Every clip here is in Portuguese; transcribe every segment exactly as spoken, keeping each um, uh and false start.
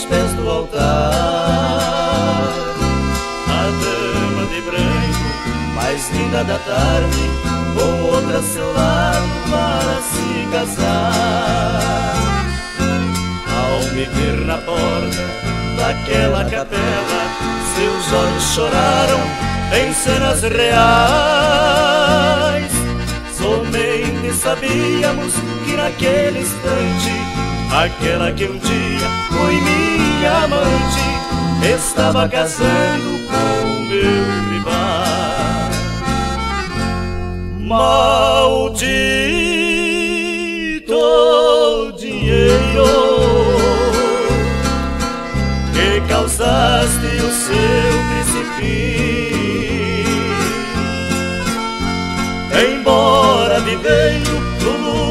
aos pés do altar. A dama de branco, mais linda da tarde, com outra a seu lado para se casar. Ao me ver na porta daquela capela, seus olhos choraram em cenas reais. Somente sabíamos que naquele instante aquela que um dia foi minha amante estava casando com o meu rival. Maldito dinheiro que causaste o seu precipício. Embora viveiro do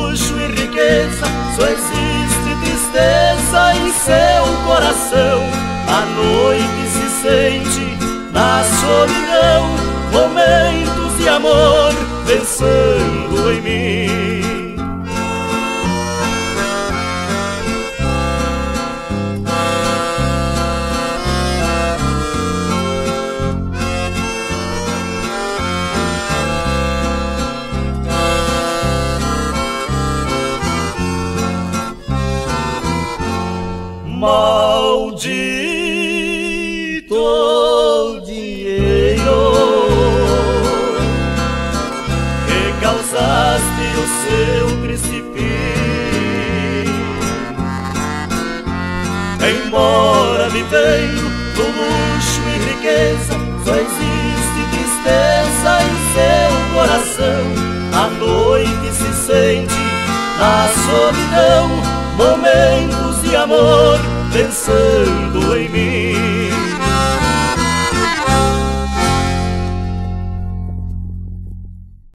luxo e riqueza, só existe tristeza em seu coração. A noite se sente na solidão, momentos de amor pensando em mim. Maldito dinheiro que causaste o seu triste fim. Embora viveiro do luxo e riqueza, só existe tristeza em seu coração. A noite se sente na solidão, momentos de amor pensando em mim.